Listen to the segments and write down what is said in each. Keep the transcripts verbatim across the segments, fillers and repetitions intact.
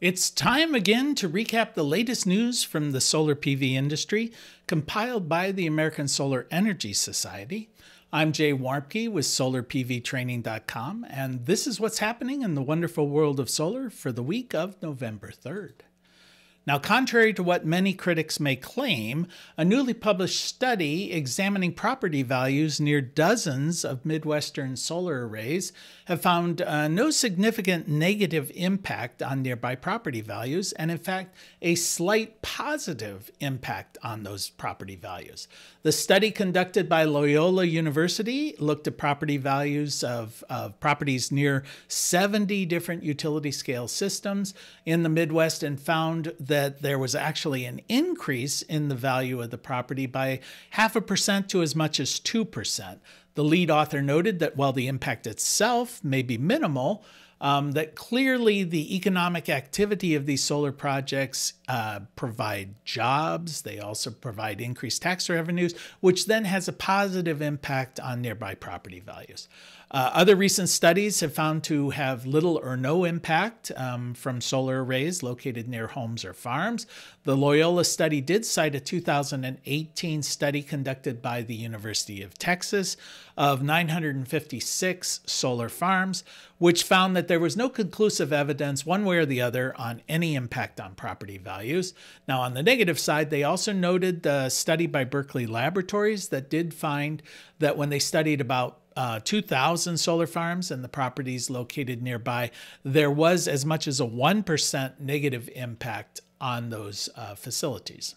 It's time again to recap the latest news from the solar P V industry, compiled by the American Solar Energy Society. I'm Jay Warmke with solar p v training dot com, and this is what's happening in the wonderful world of solar for the week of November third. Now, contrary to what many critics may claim, a newly published study examining property values near dozens of Midwestern solar arrays have found uh, no significant negative impact on nearby property values, and in fact, a slight positive impact on those property values. The study conducted by Loyola University looked at property values of, of properties near seventy different utility scale systems in the Midwest and found that that there was actually an increase in the value of the property by half a percent to as much as two percent. The lead author noted that while the impact itself may be minimal, um, that clearly the economic activity of these solar projects uh, provide jobs. They also provide increased tax revenues, which then has a positive impact on nearby property values. Uh, other recent studies have found to have little or no impact um, from solar arrays located near homes or farms. The Loyola study did cite a two thousand eighteen study conducted by the University of Texas of nine hundred fifty-six solar farms, which found that there was no conclusive evidence one way or the other on any impact on property values. Now, on the negative side, they also noted the study by Berkeley Laboratories that did find that when they studied about Uh, two thousand solar farms and the properties located nearby, there was as much as a one percent negative impact on those uh, facilities.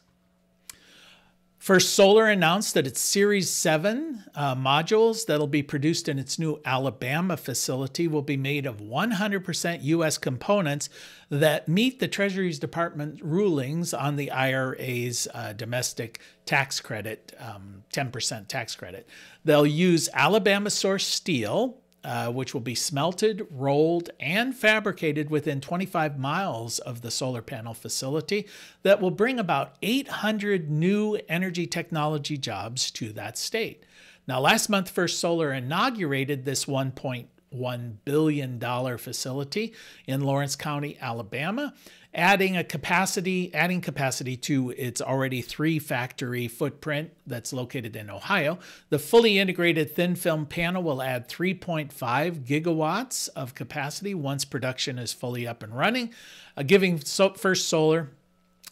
First Solar announced that its Series seven uh, modules that'll be produced in its new Alabama facility will be made of one hundred percent U S components that meet the Treasury Department rulings on the I R A's uh, domestic tax credit, um, ten percent tax credit. They'll use Alabama-sourced steel, Uh, which will be smelted, rolled, and fabricated within twenty-five miles of the solar panel facility that will bring about eight hundred new energy technology jobs to that state. Now, last month, First Solar inaugurated this one point one billion dollar facility in Lawrence County, Alabama, adding a capacity, adding capacity to its already three factory footprint that's located in Ohio. The fully integrated thin film panel will add three point five gigawatts of capacity once production is fully up and running, uh, giving First Solar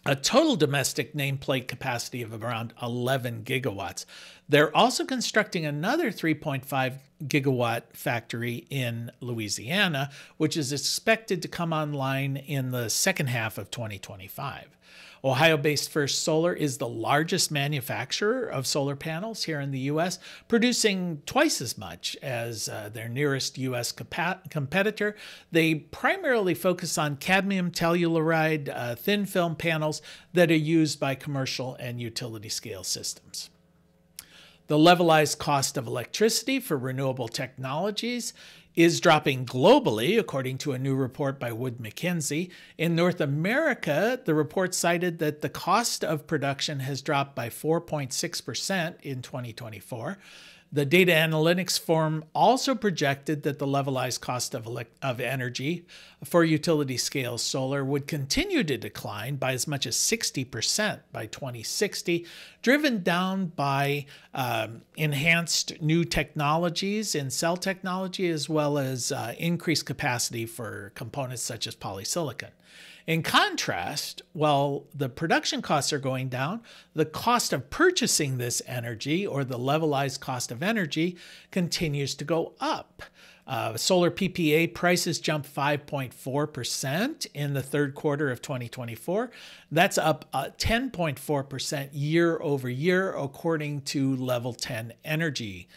a total domestic nameplate capacity of around eleven gigawatts. They're also constructing another three point five gigawatt factory in Louisiana, which is expected to come online in the second half of twenty twenty-five. Ohio-based First Solar is the largest manufacturer of solar panels here in the U S, producing twice as much as uh, their nearest U S competitor. They primarily focus on cadmium telluride uh, thin film panels that are used by commercial and utility scale systems. The levelized cost of electricity for renewable technologies is dropping globally, according to a new report by Wood Mackenzie. In North America, the report cited that the cost of production has dropped by four point six percent in twenty twenty-four. The data analytics firm also projected that the levelized cost of, of energy for utility-scale solar would continue to decline by as much as sixty percent by twenty sixty, driven down by um, enhanced new technologies in cell technology, as well as uh, increased capacity for components such as polysilicon. In contrast, while the production costs are going down, the cost of purchasing this energy, or the levelized cost of energy, continues to go up. Uh, solar P P A prices jumped five point four percent in the third quarter of twenty twenty-four. That's up ten point four percent uh, year over year, according to Level ten Energy.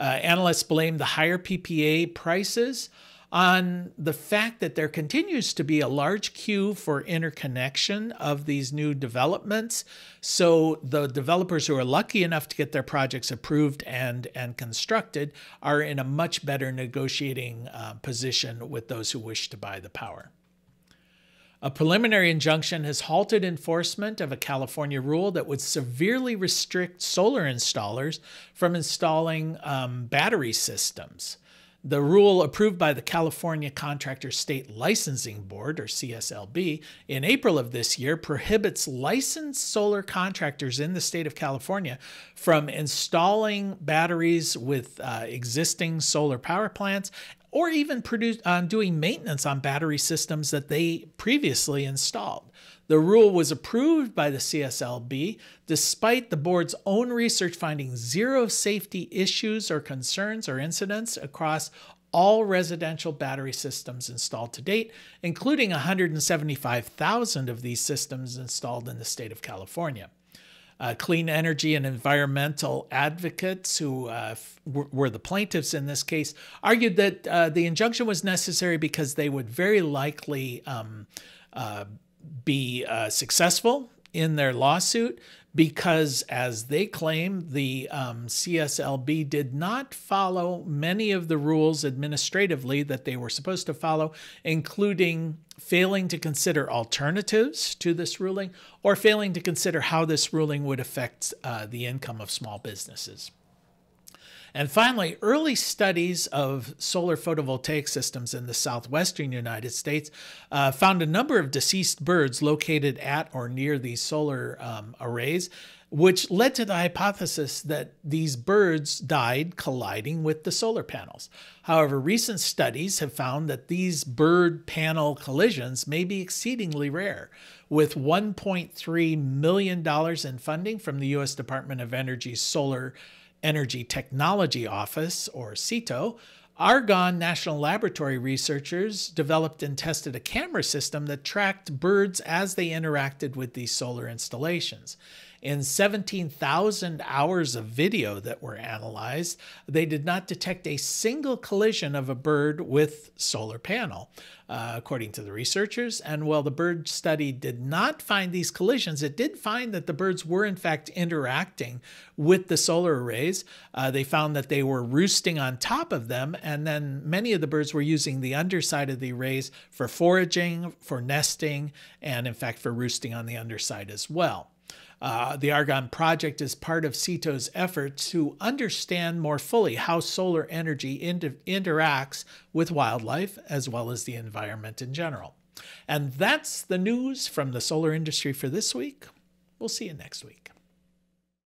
Uh, analysts blame the higher P P A prices on the fact that there continues to be a large queue for interconnection of these new developments. So the developers who are lucky enough to get their projects approved and, and constructed are in a much better negotiating uh, position with those who wish to buy the power. A preliminary injunction has halted enforcement of a California rule that would severely restrict solar installers from installing um, battery systems. The rule approved by the California Contractors State Licensing Board, or C S L B, in April of this year prohibits licensed solar contractors in the state of California from installing batteries with uh, existing solar power plants or even produce, um, doing maintenance on battery systems that they previously installed. The rule was approved by the C S L B despite the board's own research finding zero safety issues or concerns or incidents across all residential battery systems installed to date, including one hundred seventy-five thousand of these systems installed in the state of California. Uh, clean energy and environmental advocates who uh, were the plaintiffs in this case argued that uh, the injunction was necessary because they would very likely um, uh, be uh, successful in their lawsuit because, as they claim, the um, C S L B did not follow many of the rules administratively that they were supposed to follow, including failing to consider alternatives to this ruling or failing to consider how this ruling would affect uh, the income of small businesses. And finally, early studies of solar photovoltaic systems in the southwestern United States uh, found a number of deceased birds located at or near these solar um, arrays, which led to the hypothesis that these birds died colliding with the solar panels. However, recent studies have found that these bird panel collisions may be exceedingly rare, with one point three million dollars in funding from the U S Department of Energy's Solar Energy Technology Office, or SETO, Argonne National Laboratory researchers developed and tested a camera system that tracked birds as they interacted with these solar installations. In seventeen thousand hours of video that were analyzed, they did not detect a single collision of a bird with solar panel, uh, according to the researchers. And while the bird study did not find these collisions, it did find that the birds were in fact interacting with the solar arrays. Uh, they found that they were roosting on top of them, and then many of the birds were using the underside of the arrays for foraging, for nesting, and in fact for roosting on the underside as well. Uh, the Argonne project is part of SETO's effort to understand more fully how solar energy inter interacts with wildlife as well as the environment in general. And that's the news from the solar industry for this week. We'll see you next week.